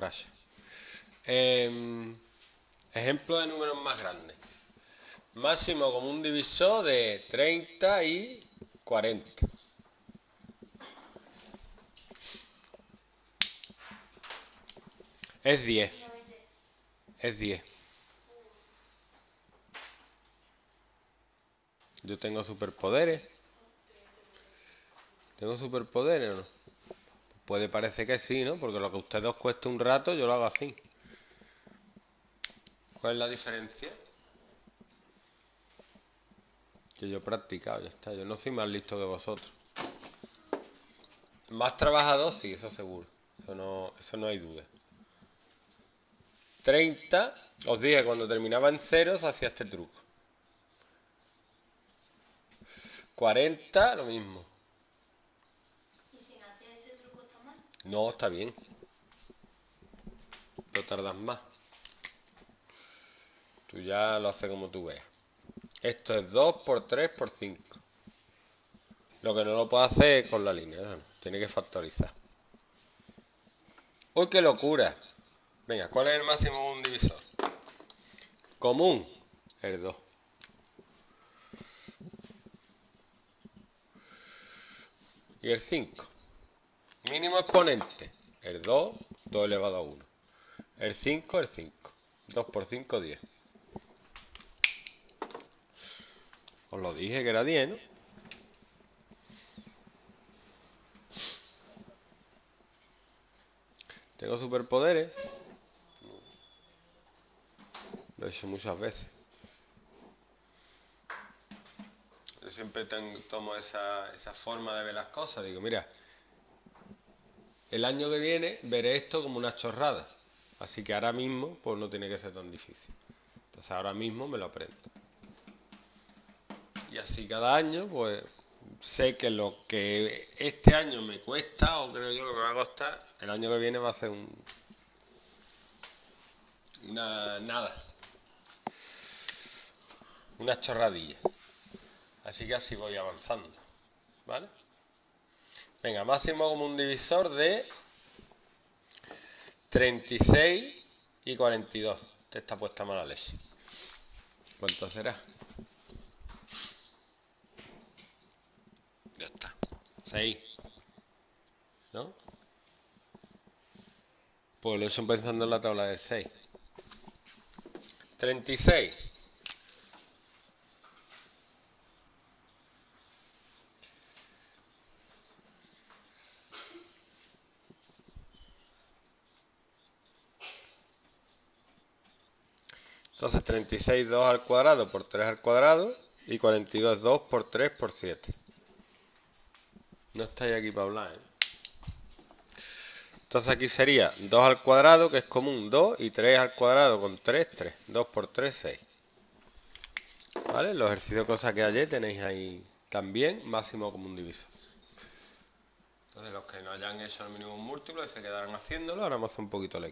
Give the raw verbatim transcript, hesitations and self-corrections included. raya. Eh, ejemplo de números más grandes. Máximo común divisor de treinta y cuarenta. Es diez. Es diez. Yo tengo superpoderes. ¿Tengo superpoderes o no? Puede parecer que sí, ¿no? Porque lo que a ustedes os cuesta un rato, yo lo hago así. ¿Cuál es la diferencia? Que yo he practicado, ya está. Yo no soy más listo que vosotros. Más trabajador, sí, eso seguro. Eso no, eso no hay duda. treinta, os dije, cuando terminaba en cero se hacía este truco. cuarenta, lo mismo. ¿Y si no haces ese truco está mal? No, está bien. No tardas más. Tú ya lo haces como tú veas. Esto es dos por tres por cinco. Lo que no lo puedo hacer es con la línea, ¿no? Tiene que factorizar. ¡Uy, qué locura! Venga, ¿cuál es el máximo común divisor? Común, el dos. Y el cinco. Mínimo exponente, el dos, dos elevado a uno. El cinco, el cinco. dos por cinco, diez. Os lo dije que era diez, ¿no? Tengo superpoderes. Lo he hecho muchas veces. Yo siempre tengo, tomo esa, esa forma de ver las cosas. Digo, mira, el año que viene veré esto como una chorrada. Así que ahora mismo, pues no tiene que ser tan difícil. Entonces ahora mismo me lo aprendo. Y así cada año, pues sé que lo que este año me cuesta, o creo yo que me va a costar, el año que viene va a ser un... una... nada. Una chorradilla. Así que así voy avanzando, ¿vale? Venga, máximo común divisor de treinta y seis y cuarenta y dos. Te está puesta mala leche. ¿Cuánto será? Ya está. seis. ¿No? Pues lo estoy pensando en la tabla del seis. treinta y seis. Entonces treinta y seis, dos al cuadrado por tres al cuadrado y cuarenta y dos, dos por tres por siete. No estáis aquí para hablar, ¿eh? Entonces aquí sería dos al cuadrado, que es común, dos, y tres al cuadrado con tres, tres. dos por tres, seis. ¿Vale? Los ejercicios, cosas que ayer tenéis ahí también, máximo común divisor. Entonces los que no hayan hecho el mínimo múltiplo y se quedarán haciéndolo, ahora vamos a hacer un poquito la